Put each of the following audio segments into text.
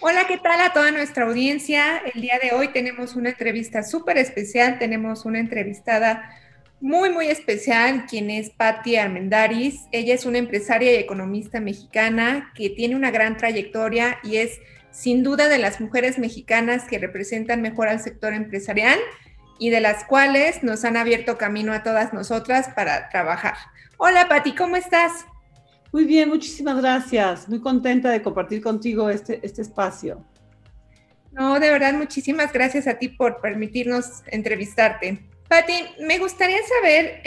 Hola, ¿qué tal a toda nuestra audiencia? El día de hoy tenemos una entrevista súper especial, tenemos una entrevistada muy, muy especial, quien es Patricia Armendáriz. Ella es una empresaria y economista mexicana que tiene una gran trayectoria y es sin duda de las mujeres mexicanas que representan mejor al sector empresarial y de las cuales nos han abierto camino a todas nosotras para trabajar. Hola, Pati, ¿cómo estás? Muy bien, muchísimas gracias. Muy contenta de compartir contigo este espacio. No, de verdad, muchísimas gracias a ti por permitirnos entrevistarte. Pati, me gustaría saber,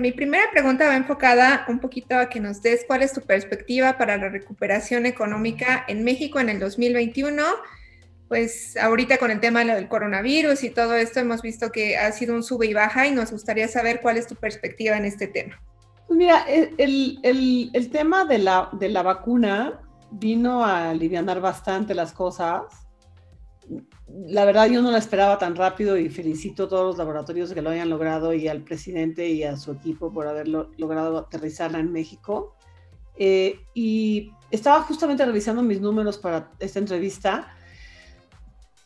mi primera pregunta va enfocada un poquito a que nos des cuál es tu perspectiva para la recuperación económica en México en el 2021. Pues ahorita con el tema del coronavirus y todo esto hemos visto que ha sido un sube y baja y nos gustaría saber cuál es tu perspectiva en este tema. Mira, el tema de la vacuna vino a alivianar bastante las cosas. La verdad, yo no la esperaba tan rápido y felicito a todos los laboratorios que lo hayan logrado y al presidente y a su equipo por haberlo logrado aterrizarla en México. Y estaba justamente revisando mis números para esta entrevista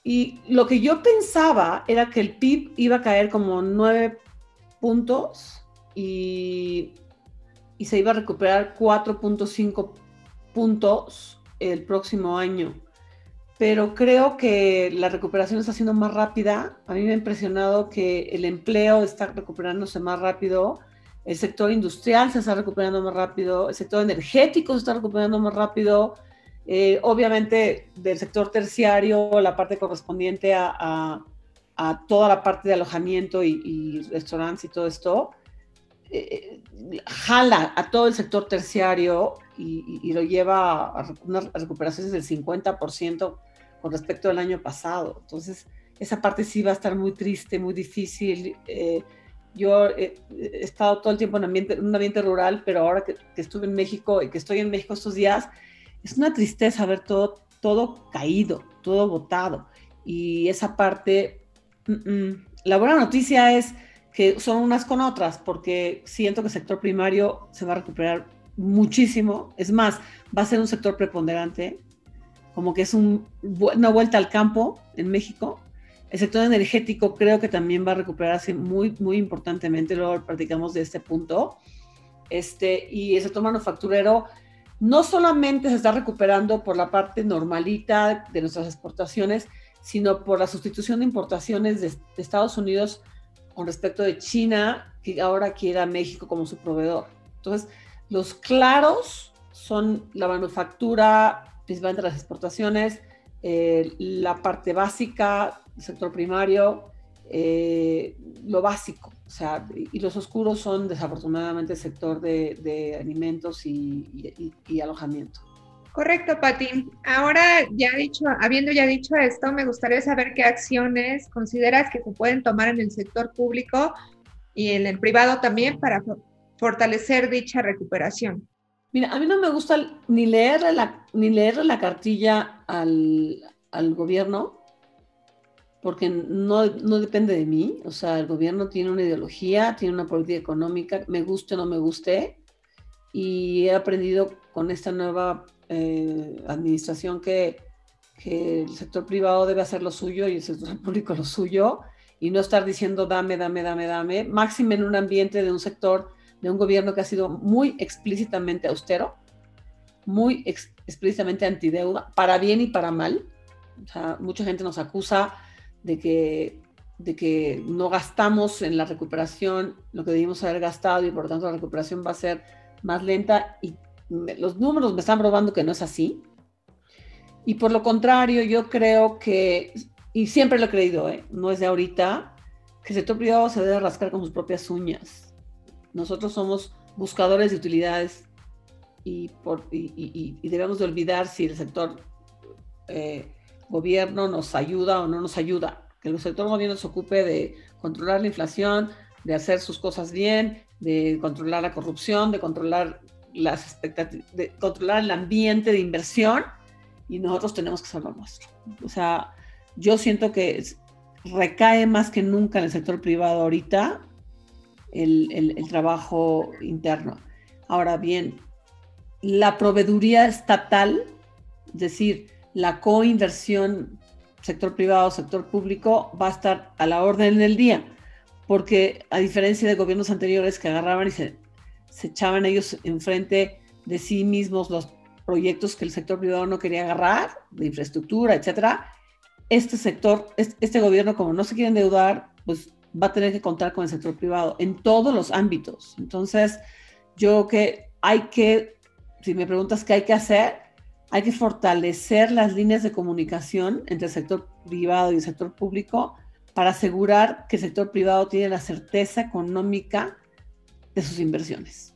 y lo que yo pensaba era que el PIB iba a caer como 9 puntos y se iba a recuperar 4.5 puntos el próximo año. Pero creo que la recuperación está siendo más rápida. A mí me ha impresionado que el empleo está recuperándose más rápido, el sector industrial se está recuperando más rápido, el sector energético se está recuperando más rápido, obviamente del sector terciario, la parte correspondiente a toda la parte de alojamiento y restaurantes y todo esto, jala a todo el sector terciario y lo lleva a recuperaciones del 50% con respecto al año pasado. Entonces, esa parte sí va a estar muy triste, muy difícil. Yo he estado todo el tiempo en un ambiente rural, pero ahora que estuve en México y que estoy en México estos días, es una tristeza ver todo caído, todo botado. Y esa parte, La buena noticia es que son unas con otras, porque siento que el sector primario se va a recuperar muchísimo. Es más, va a ser un sector preponderante, como que es una vuelta al campo en México. El sector energético creo que también va a recuperarse muy, muy importantemente, luego platicamos de este punto. Y el sector manufacturero no solamente se está recuperando por la parte normalita de nuestras exportaciones, sino por la sustitución de importaciones de Estados Unidos con respecto de China, que ahora quiere a México como su proveedor. Entonces, los claros son la manufactura, principalmente las exportaciones, la parte básica, el sector primario, lo básico. O sea, y los oscuros son desafortunadamente el sector de alimentos y alojamiento. Correcto, Pati. Ahora, habiendo ya dicho esto, me gustaría saber qué acciones consideras que se pueden tomar en el sector público y en el privado también para fortalecer dicha recuperación. Mira, a mí no me gusta ni leer la cartilla al gobierno, porque no depende de mí. O sea, el gobierno tiene una ideología, tiene una política económica, me guste o no me guste, y he aprendido con esta nueva administración que el sector privado debe hacer lo suyo y el sector público lo suyo y no estar diciendo dame, máxime en un ambiente de un sector, de un gobierno que ha sido muy explícitamente austero, muy explícitamente antideuda, para bien y para mal. O sea, mucha gente nos acusa de que no gastamos en la recuperación lo que debimos haber gastado y por lo tanto la recuperación va a ser más lenta y los números me están probando que no es así. Y por lo contrario, yo creo que, y siempre lo he creído, no es de ahorita, que el sector privado se debe rascar con sus propias uñas. Nosotros somos buscadores de utilidades y debemos de olvidar si el sector gobierno nos ayuda o no nos ayuda. Que el sector gobierno se ocupe de controlar la inflación, de hacer sus cosas bien, de controlar la corrupción, de controlar las expectativas, de controlar el ambiente de inversión, y nosotros tenemos que hacer lo nuestro. O sea, yo siento que recae más que nunca en el sector privado ahorita el trabajo interno. Ahora bien, la proveeduría estatal, es decir, la coinversión sector privado, sector público, va a estar a la orden del día, porque a diferencia de gobiernos anteriores que agarraban y se echaban ellos enfrente de sí mismos los proyectos que el sector privado no quería agarrar, de infraestructura, etcétera, este sector, este gobierno, como no se quiere endeudar, pues va a tener que contar con el sector privado en todos los ámbitos. Entonces, yo creo que si me preguntas qué hay que hacer, hay que fortalecer las líneas de comunicación entre el sector privado y el sector público para asegurar que el sector privado tiene la certeza económica de sus inversiones.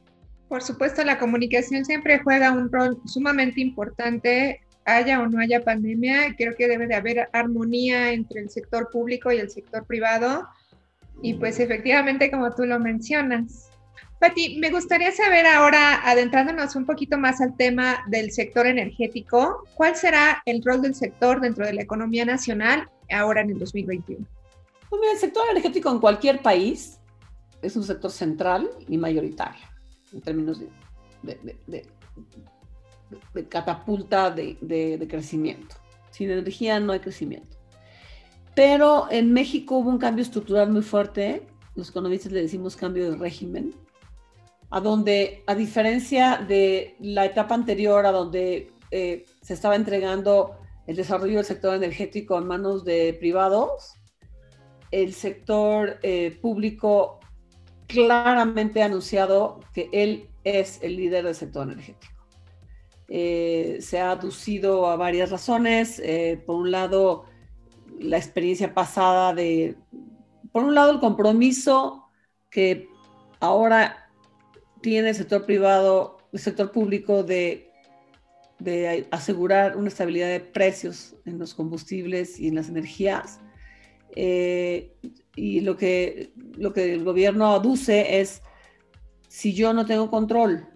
Por supuesto, la comunicación siempre juega un rol sumamente importante, haya o no haya pandemia. Creo que debe de haber armonía entre el sector público y el sector privado. Y pues efectivamente, como tú lo mencionas. Pati, me gustaría saber ahora, adentrándonos un poquito más al tema del sector energético, ¿cuál será el rol del sector dentro de la economía nacional ahora en el 2021? Pues mira, el sector energético en cualquier país es un sector central y mayoritario en términos de catapulta de crecimiento. Sin energía no hay crecimiento. Pero en México hubo un cambio estructural muy fuerte, los economistas le decimos cambio de régimen, a donde, a diferencia de la etapa anterior, a donde se estaba entregando el desarrollo del sector energético en manos de privados, el sector público claramente ha anunciado que él es el líder del sector energético. Se ha aducido a varias razones. Por un lado, la experiencia pasada el compromiso que ahora tiene el sector privado, el sector público de asegurar una estabilidad de precios en los combustibles y en las energías. Y lo que el gobierno aduce es, si yo no tengo control,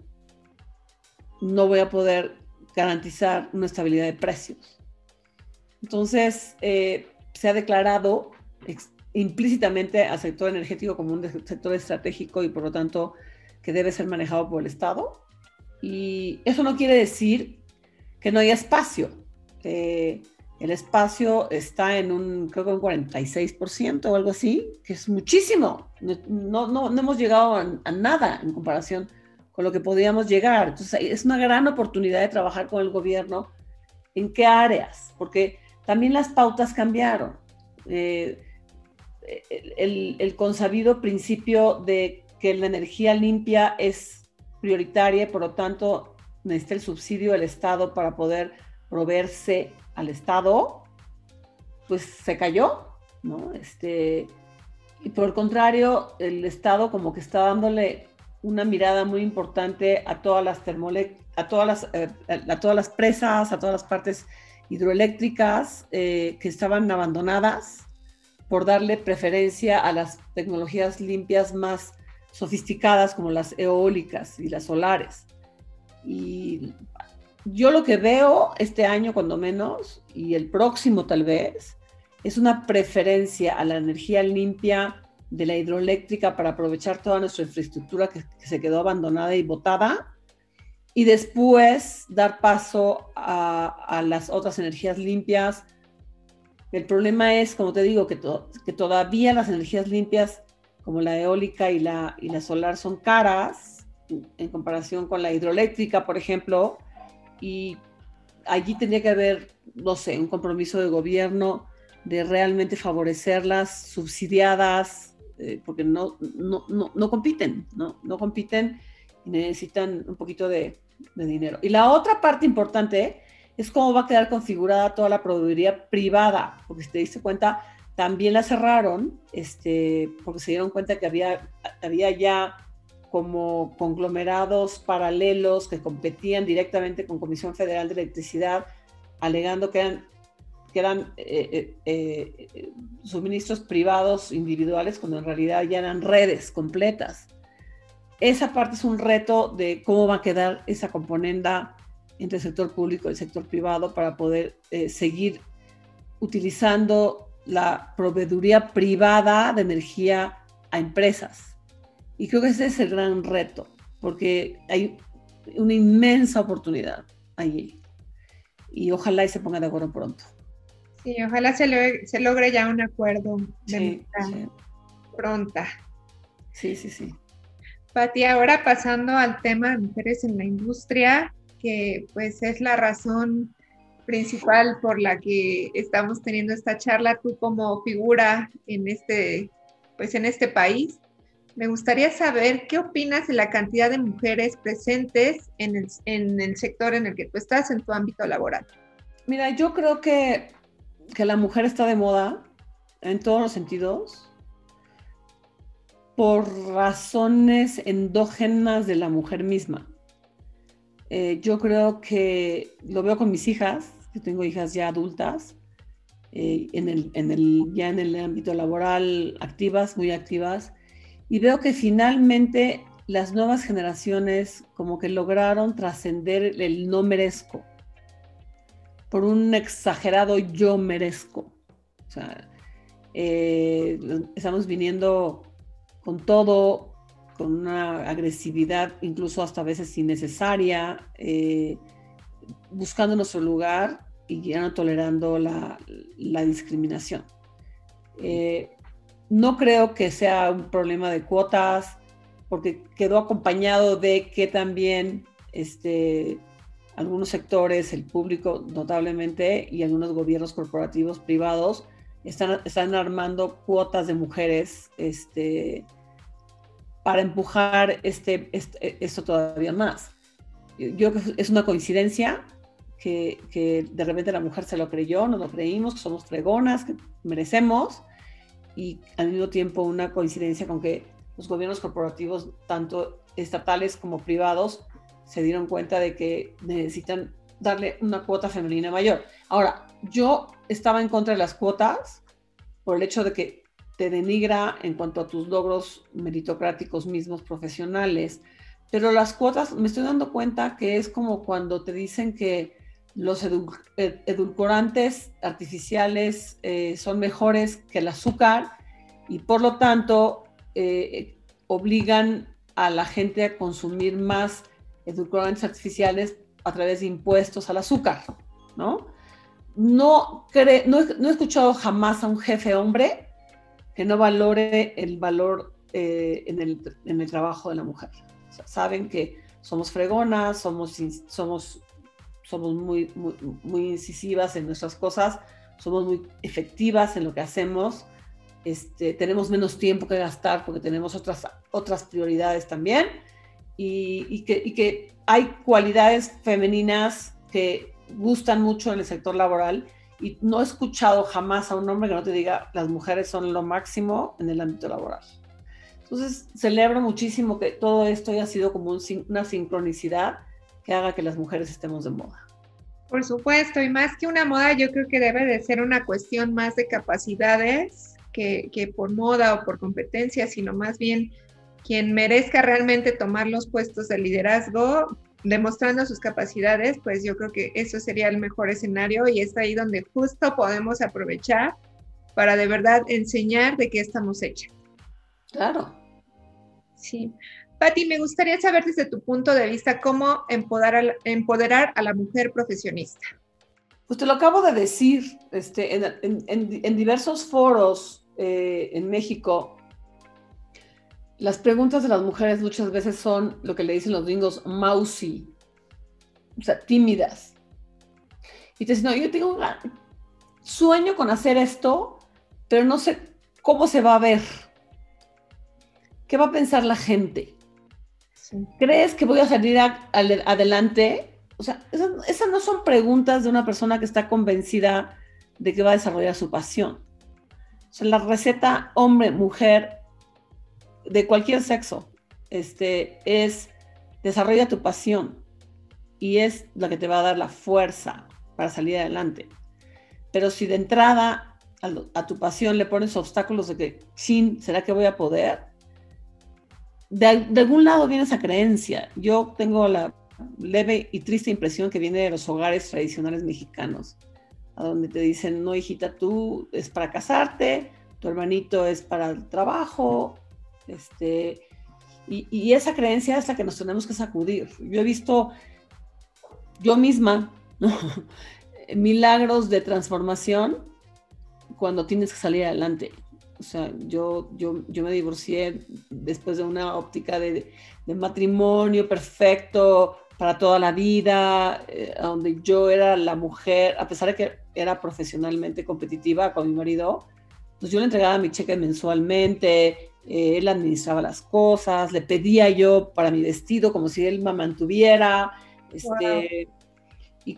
no voy a poder garantizar una estabilidad de precios. Entonces, se ha declarado implícitamente al sector energético como un sector estratégico y por lo tanto que debe ser manejado por el Estado. Y eso no quiere decir que no haya espacio. El espacio está en creo que un 46% o algo así, que es muchísimo. No hemos llegado a nada en comparación con lo que podríamos llegar. Entonces, es una gran oportunidad de trabajar con el gobierno en qué áreas, porque también las pautas cambiaron. El consabido principio de que la energía limpia es prioritaria y por lo tanto necesita el subsidio del Estado para poder proveerse al Estado, pues se cayó, ¿no? Y por el contrario, el Estado como que está dándole una mirada muy importante a todas las presas, a todas las partes hidroeléctricas que estaban abandonadas, por darle preferencia a las tecnologías limpias más sofisticadas como las eólicas y las solares. Y yo lo que veo este año, cuando menos, y el próximo tal vez, es una preferencia a la energía limpia de la hidroeléctrica para aprovechar toda nuestra infraestructura que se quedó abandonada y botada, y después dar paso a las otras energías limpias. El problema es, como te digo, que todavía las energías limpias como la eólica y la solar son caras en comparación con la hidroeléctrica, por ejemplo, y allí tendría que haber, no sé, un compromiso de gobierno de realmente favorecerlas, subsidiadas, porque no compiten, no compiten y necesitan un poquito de dinero. Y la otra parte importante es cómo va a quedar configurada toda la proveeduría privada, porque si te diste cuenta, también la cerraron, porque se dieron cuenta que había ya como conglomerados paralelos que competían directamente con Comisión Federal de Electricidad, alegando que eran suministros privados individuales, cuando en realidad ya eran redes completas. Esa parte es un reto de cómo va a quedar esa componenda entre el sector público y el sector privado para poder seguir utilizando la proveeduría privada de energía a empresas. Y creo que ese es el gran reto, porque hay una inmensa oportunidad allí. y ojalá y se pongan de acuerdo pronto. Sí, ojalá se logre ya un acuerdo de manera pronta. Sí, sí, sí. Pati, ahora pasando al tema de mujeres en la industria, que pues es la razón principal por la que estamos teniendo esta charla, tú como figura en este país. Me gustaría saber qué opinas de la cantidad de mujeres presentes en el sector en el que tú estás, en tu ámbito laboral. Mira, yo creo que la mujer está de moda en todos los sentidos por razones endógenas de la mujer misma. Yo creo que lo veo con mis hijas, yo tengo hijas ya adultas, ya en el ámbito laboral, activas, muy activas, y veo que finalmente las nuevas generaciones como que lograron trascender el no merezco, por un exagerado yo merezco. O sea, estamos viniendo con todo, con una agresividad incluso hasta a veces innecesaria, buscando nuestro lugar y ya no tolerando la discriminación. No creo que sea un problema de cuotas, porque quedó acompañado de que también algunos sectores, el público notablemente, y algunos gobiernos corporativos privados están armando cuotas de mujeres para empujar esto todavía más. Yo creo que es una coincidencia que de repente la mujer se lo creyó, nos lo creímos, que somos fregonas, que merecemos, y al mismo tiempo una coincidencia con que los gobiernos corporativos, tanto estatales como privados, se dieron cuenta de que necesitan darle una cuota femenina mayor. Ahora, yo estaba en contra de las cuotas por el hecho de que te denigra en cuanto a tus logros meritocráticos mismos, profesionales, pero las cuotas, me estoy dando cuenta que es como cuando te dicen que los edulcorantes artificiales son mejores que el azúcar y por lo tanto obligan a la gente a consumir más edulcorantes artificiales a través de impuestos al azúcar, ¿no? No he escuchado jamás a un jefe hombre que no valore el valor en el trabajo de la mujer. O sea, saben que somos fregonas, somos muy, muy, muy incisivas en nuestras cosas, somos muy efectivas en lo que hacemos, tenemos menos tiempo que gastar porque tenemos otras prioridades también, y que hay cualidades femeninas que gustan mucho en el sector laboral, y no he escuchado jamás a un hombre que no te diga las mujeres son lo máximo en el ámbito laboral. Entonces celebro muchísimo que todo esto haya sido como una sincronicidad que haga que las mujeres estemos de moda. Por supuesto, y más que una moda, yo creo que debe de ser una cuestión más de capacidades que por moda o por competencia, sino más bien quien merezca realmente tomar los puestos de liderazgo, demostrando sus capacidades, pues yo creo que eso sería el mejor escenario, y es ahí donde justo podemos aprovechar para de verdad enseñar de qué estamos hechas. Claro. Sí. Pati, me gustaría saber desde tu punto de vista cómo empoderar a la mujer profesionista. Pues te lo acabo de decir, en diversos foros en México, las preguntas de las mujeres muchas veces son lo que le dicen los gringos mousy, o sea, tímidas. Y te dicen, no, yo tengo un sueño con hacer esto, pero no sé cómo se va a ver. ¿Qué va a pensar la gente? ¿Crees que voy a salir adelante? O sea, esas no son preguntas de una persona que está convencida de que va a desarrollar su pasión. O sea, la receta hombre, mujer, de cualquier sexo, es desarrolla tu pasión, y es la que te va a dar la fuerza para salir adelante. Pero si de entrada a tu pasión le pones obstáculos de que, chin, ¿será que voy a poder? De algún lado viene esa creencia. Yo tengo la leve y triste impresión que viene de los hogares tradicionales mexicanos, a donde te dicen, no, hijita, tú es para casarte, tu hermanito es para el trabajo, y esa creencia es la que nos tenemos que sacudir. Yo he visto yo misma, ¿no? milagros de transformación cuando tienes que salir adelante. O sea, yo me divorcié después de una óptica de matrimonio perfecto para toda la vida, donde yo era la mujer, a pesar de que era profesionalmente competitiva con mi marido, pues yo le entregaba mi cheque mensualmente, él administraba las cosas, le pedía yo para mi vestido como si él me mantuviera. Wow. Y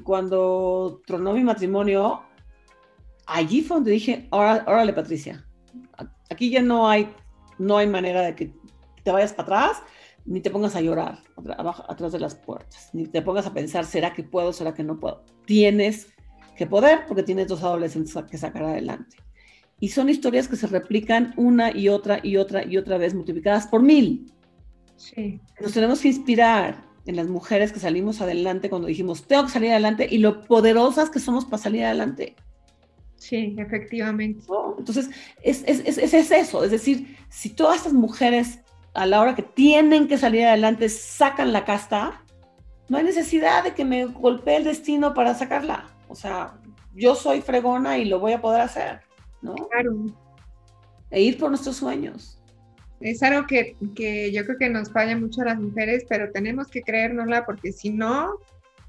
cuando tronó mi matrimonio, allí fue donde dije, órale Patricia, aquí ya no hay manera de que te vayas para atrás, ni te pongas a llorar atrás de las puertas, ni te pongas a pensar, ¿será que puedo, será que no puedo? Tienes que poder porque tienes dos adolescentes que sacar adelante. Y son historias que se replican una y otra y otra y otra vez, multiplicadas por 1000. Sí. Nos tenemos que inspirar en las mujeres que salimos adelante cuando dijimos, tengo que salir adelante, y lo poderosas que somos para salir adelante. Sí, efectivamente. ¿No? Entonces, es eso. Es decir, si todas estas mujeres a la hora que tienen que salir adelante sacan la casta, no hay necesidad de que me golpee el destino para sacarla. O sea, yo soy fregona y lo voy a poder hacer, ¿no? Claro. E ir por nuestros sueños. Es algo que yo creo que nos falla mucho a las mujeres, pero tenemos que creérnosla porque si no,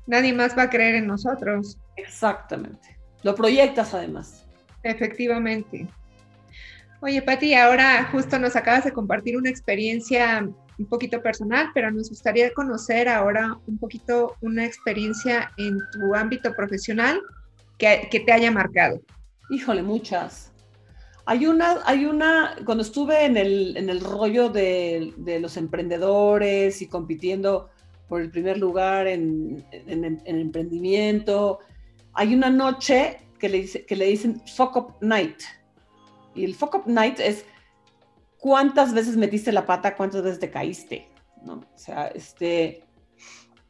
nadie más va a creer en nosotros. Exactamente. Lo proyectas además. Efectivamente. Oye, Pati, ahora justo nos acabas de compartir una experiencia un poquito personal, pero nos gustaría conocer ahora un poquito una experiencia en tu ámbito profesional que te haya marcado. Híjole, muchas. Hay una, cuando estuve en el rollo de los emprendedores y compitiendo por el primer lugar en emprendimiento, hay una noche que le dicen fuck up night. Y el fuck up night es cuántas veces metiste la pata, cuántas veces te caíste, ¿no? O sea,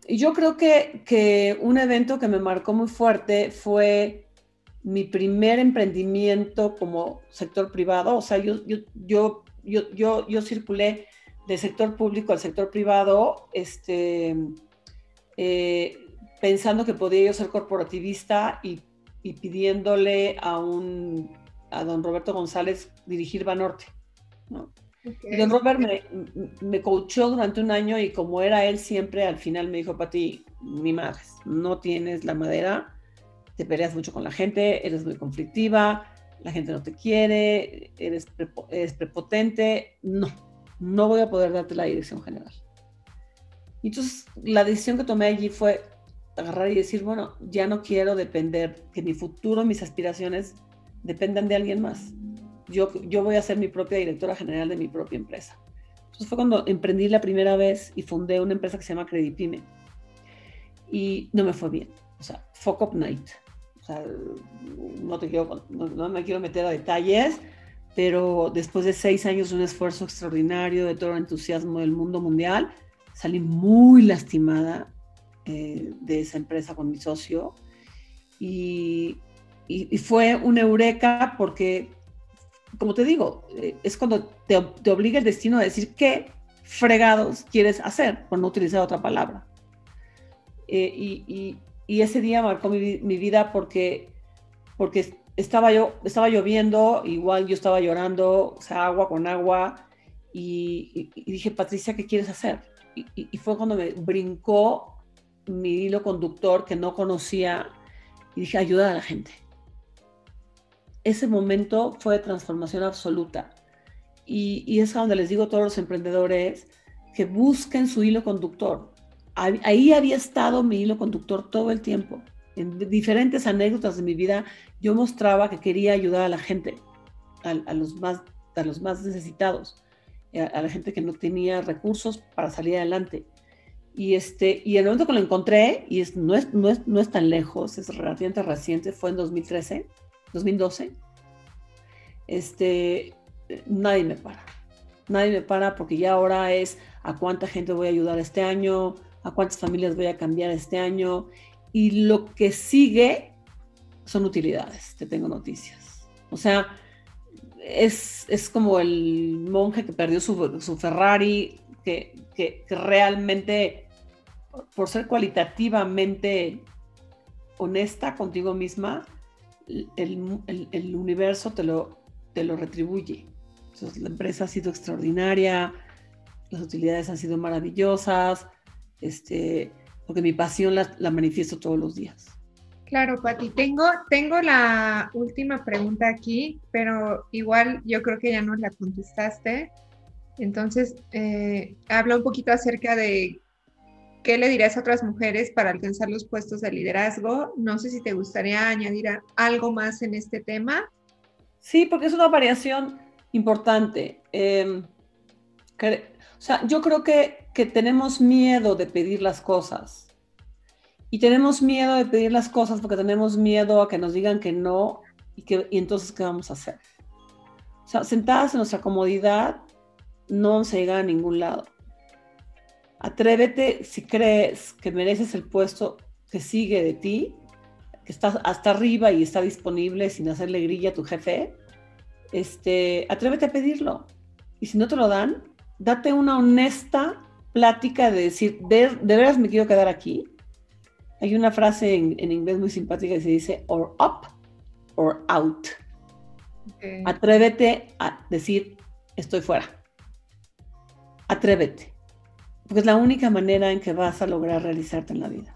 yo creo que un evento que me marcó muy fuerte fue mi primer emprendimiento como sector privado. O sea, yo circulé del sector público al sector privado, pensando que podía yo ser corporativista y pidiéndole a don Roberto González dirigir Banorte, ¿no? Okay. Y don Robert me coachó durante un año y como era él siempre, al final me dijo, Pati, ni madres, no tienes la madera, te peleas mucho con la gente, eres muy conflictiva, la gente no te quiere, eres prepotente, no voy a poder darte la dirección general. Y entonces la decisión que tomé allí fue agarrar y decir, bueno, ya no quiero depender, que mi futuro, mis aspiraciones dependan de alguien más. Yo voy a ser mi propia directora general de mi propia empresa. Entonces fue cuando emprendí la primera vez y fundé una empresa que se llama Credipyme. Y no me fue bien. O sea, fuck up night. O sea, no me quiero meter a detalles, pero después de 6 años de un esfuerzo extraordinario, de todo el entusiasmo del mundo mundial, salí muy lastimada de esa empresa con mi socio. Y fue una eureka porque, como te digo, es cuando te obliga el destino a decir qué fregados quieres hacer, por no utilizar otra palabra. Y ese día marcó mi vida porque estaba lloviendo, igual yo estaba llorando, o sea, agua con agua, y dije, Patricia, ¿qué quieres hacer? Y fue cuando me brincó mi hilo conductor que no conocía y dije, ayuda a la gente. Ese momento fue de transformación absoluta. Y es donde les digo a todos los emprendedores que busquen su hilo conductor. Ahí había estado mi hilo conductor todo el tiempo. En diferentes anécdotas de mi vida, yo mostraba que quería ayudar a la gente, a los más necesitados, a la gente que no tenía recursos para salir adelante. Y el momento que lo encontré, y no es tan lejos, es relativamente reciente, fue en 2012, nadie me para porque ya ahora es a cuánta gente voy a ayudar este año, a cuántas familias voy a cambiar este año, y lo que sigue son utilidades, te tengo noticias. O sea, es como el monje que perdió su Ferrari, que realmente por ser cualitativamente honesta contigo misma, el universo te lo retribuye. Entonces, la empresa ha sido extraordinaria, las utilidades han sido maravillosas, porque mi pasión la manifiesto todos los días. Claro, Pati. Tengo la última pregunta aquí, pero igual yo creo que ya nos la contestaste. Entonces, habla un poquito acerca de qué le dirías a otras mujeres para alcanzar los puestos de liderazgo. No sé si te gustaría añadir algo más en este tema. Sí, porque es una variación importante. Yo creo que tenemos miedo de pedir las cosas. Y tenemos miedo de pedir las cosas porque tenemos miedo a que nos digan que no, y entonces, ¿qué vamos a hacer? O sea, sentadas en nuestra comodidad, no vamos a llegar a ningún lado. Atrévete, si crees que mereces el puesto que sigue de ti, que estás hasta arriba y está disponible sin hacerle grilla a tu jefe, atrévete a pedirlo. Y si no te lo dan, date una honesta plática de decir, ¿de veras me quiero quedar aquí? Hay una frase en inglés muy simpática que se dice, or up, or out. Okay. Atrévete a decir, estoy fuera. Atrévete. Porque es la única manera en que vas a lograr realizarte en la vida.